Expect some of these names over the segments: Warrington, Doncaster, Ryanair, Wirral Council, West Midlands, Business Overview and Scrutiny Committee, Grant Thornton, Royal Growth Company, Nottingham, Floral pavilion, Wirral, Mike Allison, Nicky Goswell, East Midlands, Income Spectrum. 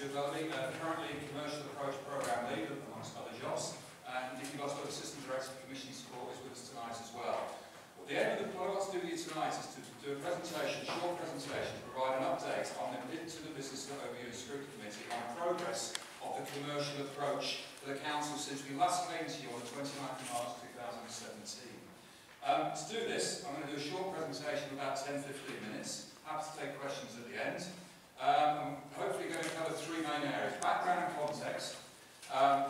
developing currently a commercial approach program lead, amongst other jobs, and Nicky Goswell, Assistant Director of Commission Support, is with us tonight as well. The aim of the what I'd like to do here tonight is to do a presentation, short presentation, to provide an update on the bid to the Business Overview and Scrutiny Committee on progress of the commercial approach for the Council since we last came to you on the 29th of March 2017. To do this, I'm going to do a short presentation of about 10-15 minutes. Happy to take questions at the end. I'm hopefully going to cover three main areas: background and context,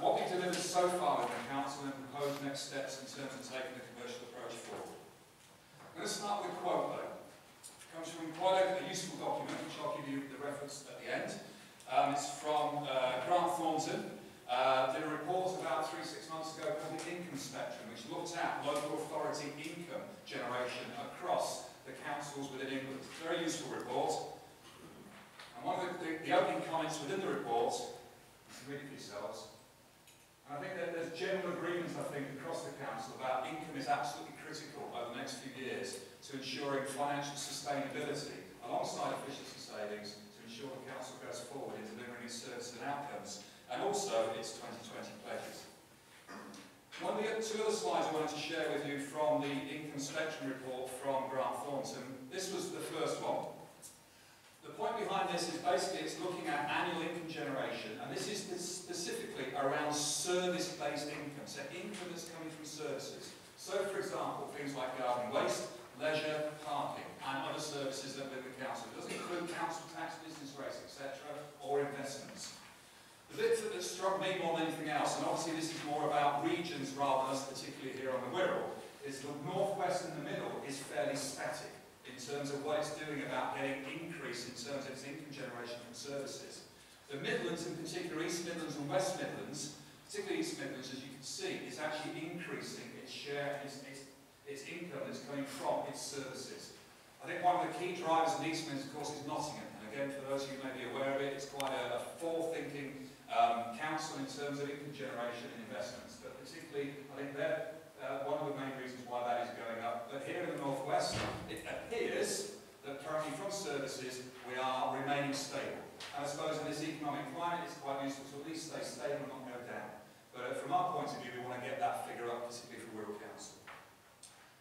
what we've delivered so far with the Council, and proposed next steps in terms of taking the commercial approach forward. I'm going to start with a quote, though. It comes from quite a useful document, which I'll give you the reference at the end. It's from Grant Thornton. Did a report about 3-6 months ago called the Income Spectrum, which looked at local authority income generation across the councils within England. It's a very useful report. And one of the opening comments within the report, you can read it for yourselves, and I think that there's general agreement, I think, across the council about income is absolutely critical over the next few years to ensuring financial sustainability alongside efficiency savings to ensure the council goes forward in delivering its services and outcomes, and also its 2020 pledges. One of the two other slides I wanted to share with you from the Income Spectrum report from Grant Thornton. This was the first one. The point behind this is basically it's looking at annual income generation, and this is specifically around service-based income, so income that's coming from services. So, for example, things like garden waste, leisure, parking, and other services that live with council. It doesn't include council tax, business rates, etc., or investments. The bit that struck me more than anything else, and obviously this is more about regions rather than us particularly here on the Wirral, is the northwest and the middle is fairly static in terms of what it's doing about getting increase in terms of its income generation from services. The Midlands, in particular East Midlands and West Midlands, particularly East Midlands, as you can see, is actually increasing its share, its income that's coming from its services. I think one of the key drivers in East Midlands, of course, is Nottingham. And again, for those of you who may be aware of it, it's quite a forward-thinking council in terms of income generation and investments, but particularly I think they're one of the main reasons why that is going up. But here in the northwest, it appears that currently from services we are remaining stable. And I suppose in this economic climate it's quite useful to at least stay stable and not go down. But from our point of view, we want to get that figure up, particularly for Wirral Council.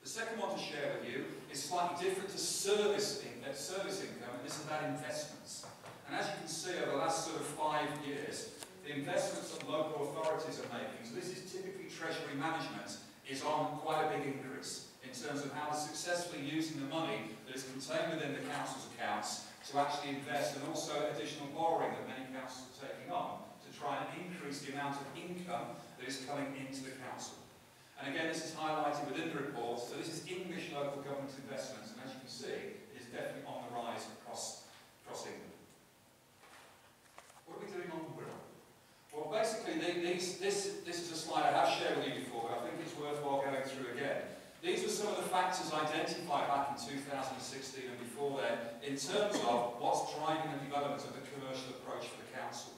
The second one to share with you is slightly different to service income, and this is about investments. And as you can see over the last sort of 5 years, the investments that local authorities are making, so this is typically treasury management, is on quite a big increase in terms of how they're successfully using the money that is contained within the council's accounts to actually invest, and also additional borrowing that many councils are taking on to try and increase the amount of income that is coming into the council. And again, this is highlighted within the report, so this is English local government investments, and as you can see, it is definitely on the rise across England. What are we doing on the Wirral? Well, basically, this is a slide I have shared with you before, but I think it's worthwhile going through again. These were some of the factors identified back in 2016 and before then, in terms of what's driving the development of the commercial approach for the council.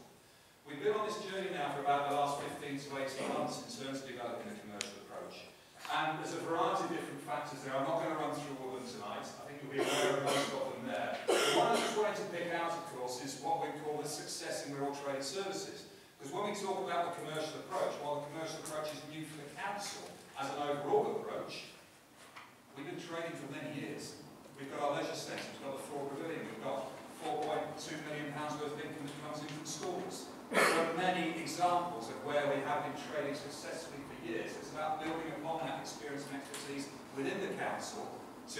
We've been on this journey now for about the last 15 to 18 months in terms of developing the commercial approach. And there's a variety of different factors there. I'm not going to run through all of them tonight. I think you'll be aware of most of them there. But one I just wanted to pick out, of course, is what we call the success in Wirral trade services. Because when we talk about the commercial approach, while the commercial approach is new for the council as an overall approach, we've been trading for many years. We've got our leisure centre, we've got the Floral pavilion, we've got £4.2 million worth of income that comes in from schools. There are many examples of where we have been trading successfully for years. It's about building upon that experience and expertise within the council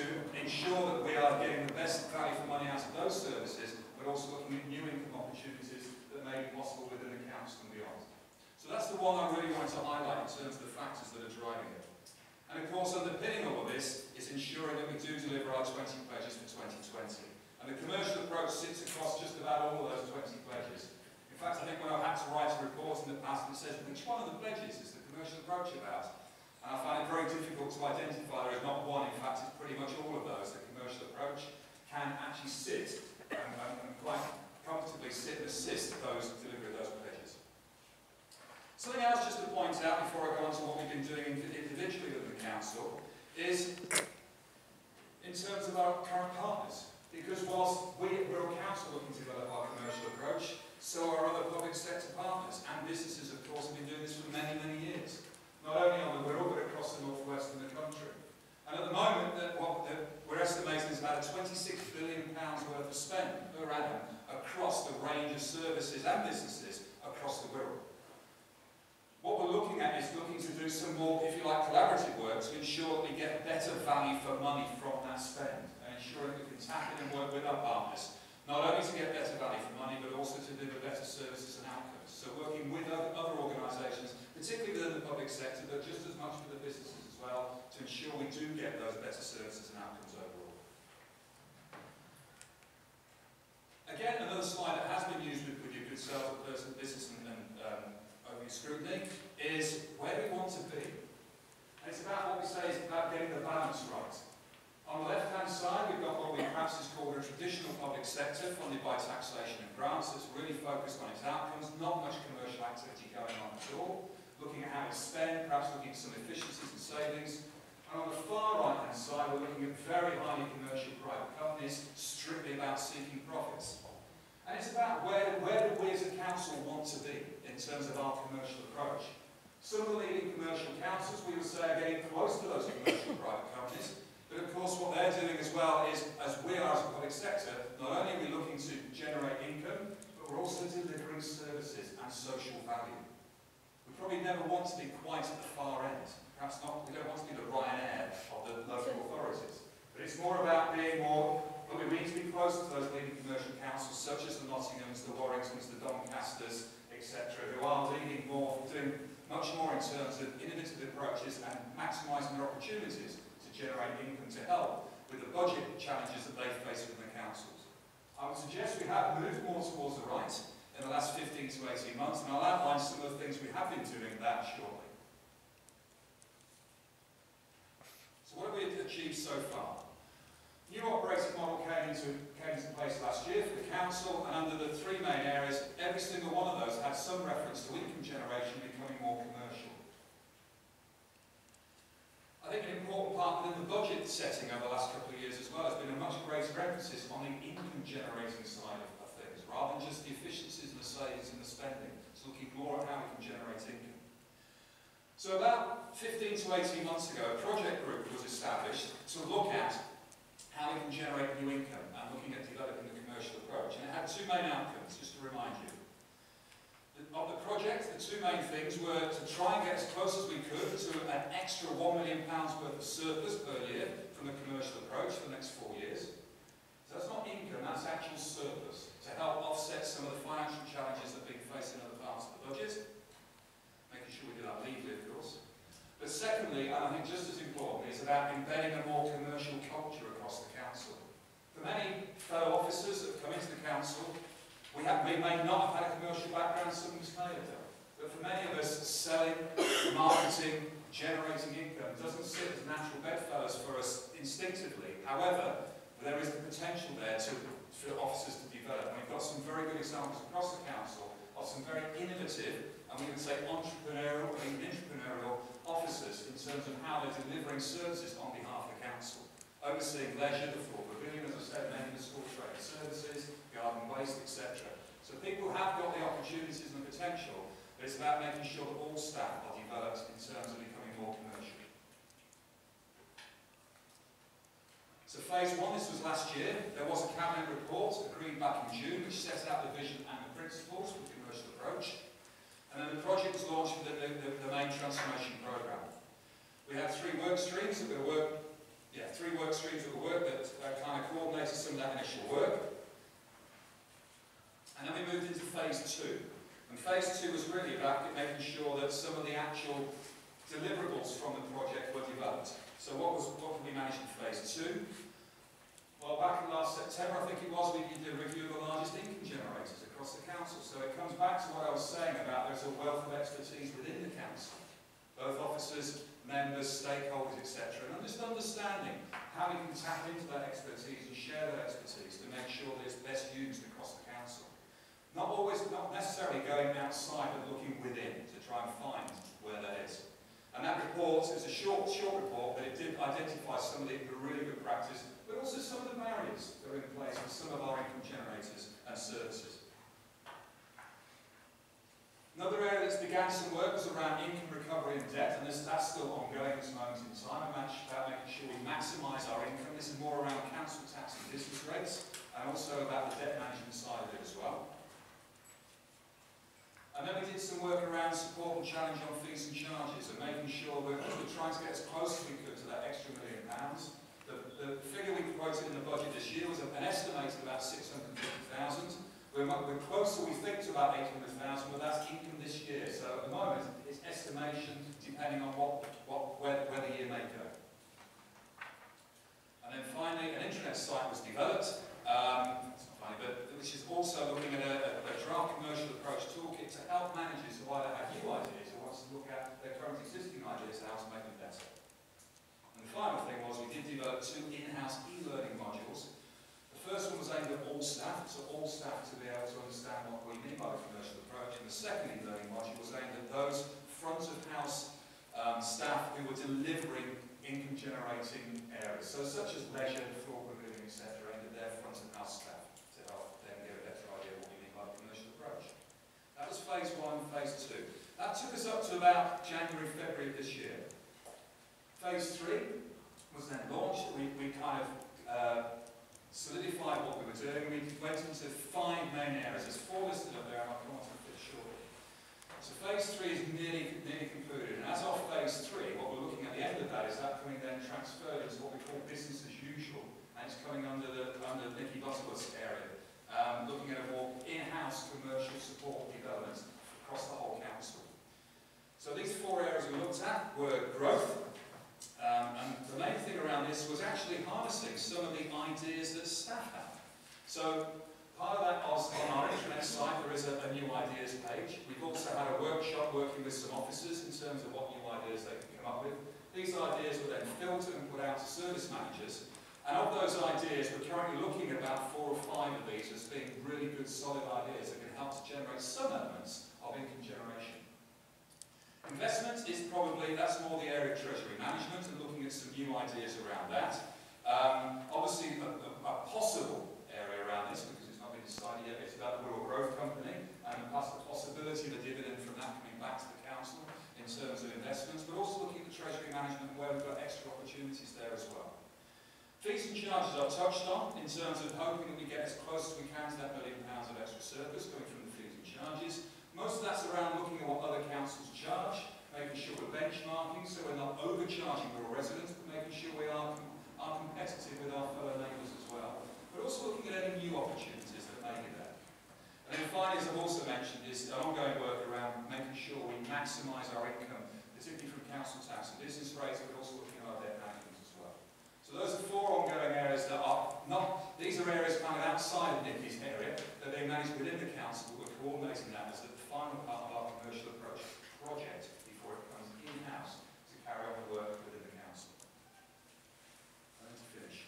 to ensure that we are getting the best value for money out of those services, but also looking at new income opportunities that may be possible within the council and beyond. So that's the one I really wanted to highlight in terms of the factors that are driving it. And of course, underpinning all of this is ensuring that we do deliver our 20 pledges for 2020. And the commercial approach sits across just about all of those 20 pledges. In fact, I think when I've had to write a report in the past that says which one of the pledges is the commercial approach about, and I find it very difficult to identify. There is not one. In fact, it's pretty much all of those. The commercial approach can actually sit and quite comfortably assist those delivery of those pledges. Something else just to point out before I go on to what we've been doing individually with the council is in terms of our current partners. Because whilst we at Wirral Council are looking to develop our commercial approach, So our other public sector partners and businesses, of course, have been doing this for many, many years. Not only on the Wirral, but across the northwest of the country. And at the moment, we're estimating is about £26 billion worth of spend per annum across the range of services and businesses across the Wirral. What we're looking at is looking to do some more, if you like, collaborative work to ensure that we get better value for money from that spend, and ensuring that we can tap in and work with our partners, not only to get better value for money, but also to deliver better services and outcomes. So working with other organisations, particularly within the public sector, but just as much with the businesses as well, to ensure we do get those better services and outcomes overall. Again, another slide that has been used with your good salesperson, business and overview scrutiny, is where we want to be. And it's about what we say is about getting the balance right. On the left-hand side, we've got what we perhaps is called a traditional public sector, funded by taxation and grants, that's really focused on its outcomes, not much commercial activity going on at all, looking at how it's spent, perhaps looking at some efficiencies and savings. And on the far right-hand side, we're looking at very highly commercial private companies, strictly about seeking profits. And it's about where do we as a council want to be in terms of our commercial approach. Some of the leading commercial councils, we would say, are getting close to those commercial private companies. But of course, what they're doing as well is, as we are as a public sector, not only are we looking to generate income, but we're also delivering services and social value. We probably never want to be quite at the far end. Perhaps not, we don't want to be the Ryanair of the local authorities. But it's more about being more, but we need to be close to those leading commercial councils, such as the Nottinghams, the Warringtons, the Doncasters, etc., who are leading more, doing much more in terms of innovative approaches and maximising their opportunities to generate income to help with the budget challenges that they face within the councils. I would suggest we have moved more towards the right in the last 15 to 18 months, and I'll outline some of the things we have been doing that shortly. So what have we achieved so far? The new operating model came into place last year for the council, and under the three main areas, every single one of those had some reference to income generation becoming more commercial. I think an important part within the budget setting over the last couple of years as well has been a much greater emphasis on the income generating side of things, rather than just the efficiencies and the savings and the spending. It's looking more at how we can generate income. So about 15 to 18 months ago, a project group was established to look at how we can generate new income and looking at developing the commercial approach. And it had two main outcomes, just to remind you. Of the project, the two main things were to try and get as close as we could to an extra £1 million worth of surplus per year from the commercial approach for the next 4 years. So that's not income, that's actual surplus, to help offset some of the financial challenges that are being faced in other parts of the budget. Making sure we do that legally, of course. But secondly, and I think just as important, is about embedding a more commercial culture across the council. For many fellow officers that have come into the council, we may not have had a commercial background, some of us may have done. But for many of us, selling, marketing, generating income doesn't sit as natural bedfellows for us instinctively. However, there is the potential there for officers to develop. And we've got some very good examples across the council of some very innovative, and we would say entrepreneurial officers in terms of how they're delivering services on behalf of the council. Overseeing leisure, the Floral pavilion, as I said, many of the school trade services, garden waste, etc. So people have got the opportunities and the potential, but it's about making sure that all staff are developed in terms of becoming more commercial. So phase one, this was last year. There was a cabinet report agreed back in June, which set out the vision and the principles for the commercial approach. And then the project was launched with the main transformation programme. We had three work streams that kind of coordinated some of that initial work. And then we moved into phase two. And phase two was really about making sure that some of the actual deliverables from the project were developed. So what did we manage in phase two? Well, back in last September, I think it was, we did a review of the largest income generators across the council. So it comes back to what I was saying about there's a wealth of expertise within the council. Both officers, members, stakeholders, etc. And just understanding how we can tap into that expertise and share that expertise to make sure that it's best used across the council. Not necessarily going outside, but looking within to try and find where that is. And that report is a short report, but it did identify some of the really good practice, but also some of the barriers that are in place with some of our income generators and services. in depth, and that's still ongoing at this moment in time, and that's about making sure we maximise our income. This is more around council tax and business rates, and also about the debt management side of it as well. And then we did some work around support and challenge on fees and charges, and making sure we're trying to get as close as we could to that extra £1 million. The figure we quoted in the budget this year was an estimate of about 650,000. We're closer, we think, to about 800,000, but that's income this year. So at the moment, it's estimation depending on where the year may go. And then finally, an internet site was developed, it's not funny, but which is also looking at a draft commercial approach toolkit to help managers who either have new ideas or want to look at their current existing ideas and how to make them better. And the final thing was we did develop two in-house e-learning modules. The first one was aimed at all staff, so all staff to be able to understand what we mean by a commercial approach. And the second e-learning module was aimed at those front-of-house staff who were delivering income-generating areas, so such as leisure, floor pavilion, etc., aimed at their front-of-house staff to help them get a better idea of what we mean by a commercial approach. That was phase 1, phase 2. That took us up to about January, February of this year. Phase 3 was then launched. We kind of solidified what we were doing. We went into 5 main areas. There's 4 listed up there, and I'll come on to it shortly. So phase 3 is nearly concluded, and as of phase 3, what we're looking at the end of that is that coming then transferred into what we call business as usual, and it's coming under Nicky Goswell's area, looking at a more in-house commercial support development across the whole council. So these 4 areas we looked at were growth. And the main thing around this was actually harnessing some of the ideas that staff have. So part of that was on our internet site there is a new ideas page. We've also had a workshop working with some officers in terms of what new ideas they can come up with. These ideas were then filtered and put out to service managers. And of those ideas, we're currently looking at about 4 or 5 of these as being really good solid ideas that can help to generate some elements of income generation. Investment is probably, that's more the area of treasury management and looking at some new ideas around that. Obviously a possible area around this, because it's not been decided yet, it's about the Royal Growth Company and perhaps the possibility of a dividend from that coming back to the council in terms of investments, but also looking at the treasury management where we've got extra opportunities there as well. Fees and charges I touched on in terms of hoping that we get as close as we can to that £1 million of extra surplus coming from the fees and charges. Most of that's around looking at what other councils charge, making sure we're benchmarking so we're not overcharging our residents, but making sure we are competitive with our fellow neighbours as well. But also looking at any new opportunities that may be there. And then finally, as I've also mentioned, is ongoing work around making sure we maximise our income, particularly from council tax and business rates, but also looking at our debt management as well. So those are 4 ongoing areas that are not, these are areas kind of outside of Nicky's area, that they manage within the council, but we're coordinating that as the final part of our commercial approach project before it comes in-house to carry on the work within the council. And to finish.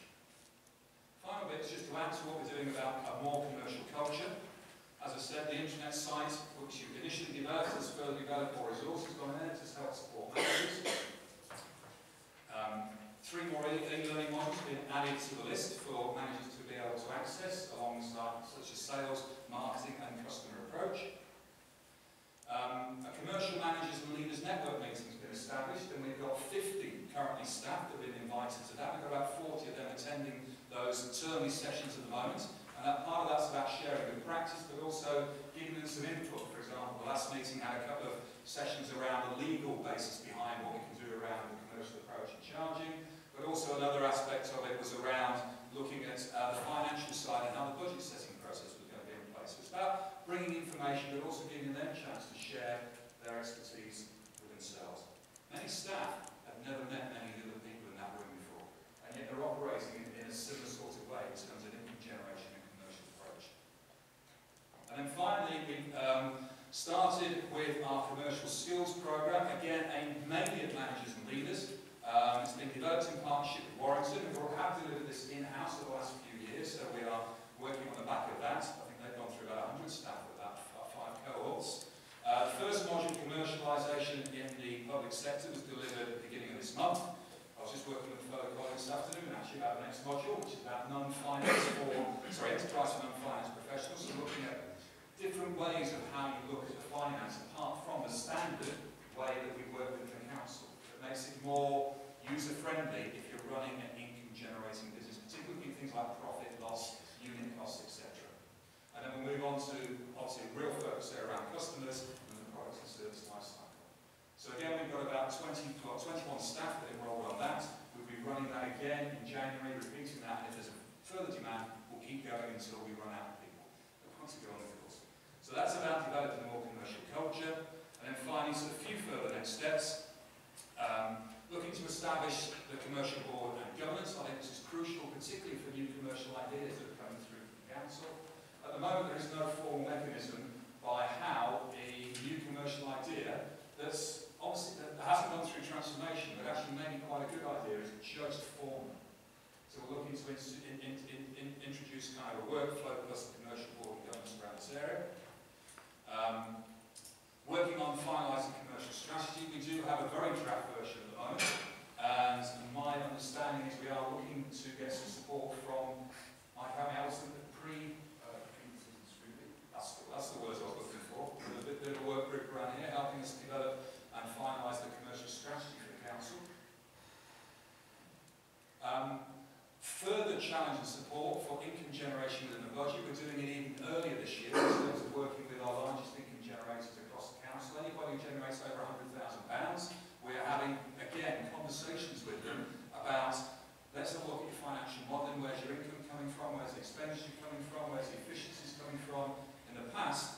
Final bit is just to add to what we're doing about a more commercial culture. As I said, the internet site, which you initially developed, has further developed more resources on there to help support managers. 3 more e-learning modules have been added to the list for managers to be able to access alongside such as sales, marketing and customer approach. A commercial managers and leaders network meeting has been established, and we've got 50 currently staff that have been invited to that. We've got about 40 of them attending those termly sessions at the moment, and that part of that's about sharing good practice, but also giving them some input. For example, the last meeting had a couple of sessions around the legal basis behind what we can do around the commercial approach and charging, but also another aspect of it was around looking at the financial side and how the budget setting process was going to be in place. So it's about bringing information, but also giving them a chance to share their expertise with themselves. Many staff have never met many other people in that room before, and yet they're operating in a similar sort of way in terms of income generation and commercial approach. And then finally, we've started with our commercial skills program, again aimed mainly at managers and leaders. It's been developed in partnership with Warrington, and we have delivered this in-house for the last few years, so we are working on the back of that. They've gone through about 100 staff with about 5 cohorts. The first module, commercialisation in the public sector, was delivered at the beginning of this month. I was just working with a fellow colleague this afternoon, actually, about the next module, which is about non-finance enterprise and non-finance professionals. So looking at different ways of how you look at the finance apart from the standard way that we work with the makes it more user-friendly if you're running an income-generating business, particularly in things like profit, loss, unit costs, etc. And then we'll move on to, obviously, a real focus there around customers and the product and service lifecycle. So again, we've got about 21 staff that enrolled on that. We'll be running that again in January, repeating that, and if there's a further demand, we'll keep going until we run out of people. But once we go on, of course. So that's about developing a more commercial culture. And then finally, so a few further next steps. Looking to establish the commercial board and governance. I think this is crucial, particularly for new commercial ideas that are coming through from the council. At the moment, there is no formal mechanism by how a new commercial idea that's obviously, that hasn't gone through transformation, but actually maybe quite a good idea, is judged formally. So we're looking to introduce kind of a workflow plus the commercial board and governance around this area. Working on finalising commercial strategy, we do have a very draft version at the moment, and my understanding is we are looking to get some support from Mike Allison at that's the word I was looking for, a bit of a work group around here, helping us develop and finalise the commercial strategy for the council. Further challenge and support for income generation within the budget. We're doing it even earlier this year in terms of working with our largest income generators across the council. Anybody who generates over £100,000, we're having, again, conversations with them about, let's have a look at your financial modelling. Where's your income coming from? Where's the expenditure coming from? Where's the efficiencies coming from? In the past,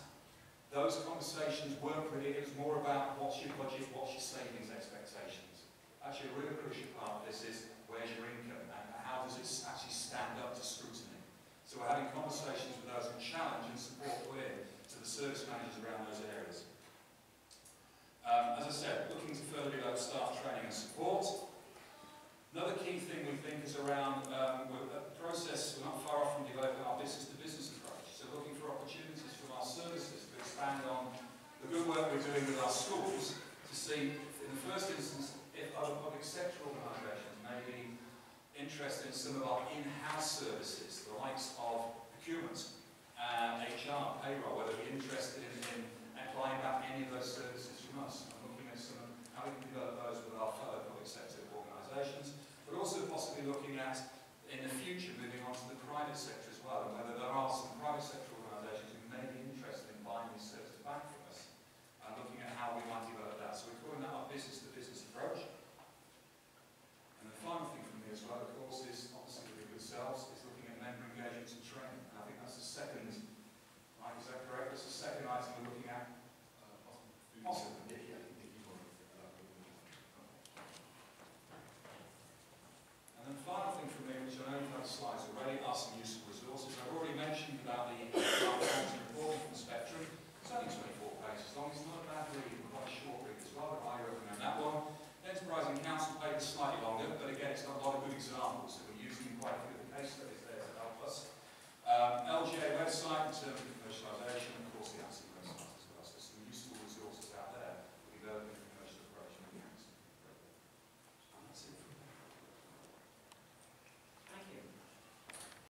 those conversations weren't really, it was more about what's your budget, what's your savings expectations. Actually, a really crucial part of this is where's your income and how does it actually stand up to scrutiny. So we're having conversations with those and challenge and support we're to the service managers around those areas. As I said, looking to further develop staff training and support. Another key thing we think is around we're not far off from developing our business-to-business approach. So looking for opportunities from our services to expand on the good work we're doing with our schools to see, in the first instance, if other public sector organisations may be interested in some of our in-house services, the likes of procurement, HR, payroll, whether they're interested in applying back any of those services from us. I'm looking at some of how we can develop those with our fellow public sector organisations, but also possibly looking at, in the future, moving on to the private sector as well, and whether there are some private sector organisations who may be interested in buying these services back from us, and looking at how we might develop that. So we're calling that our business-to-business approach. And the final thing from me as well, of course, is obviously with yourselves, is looking at member engagement and training.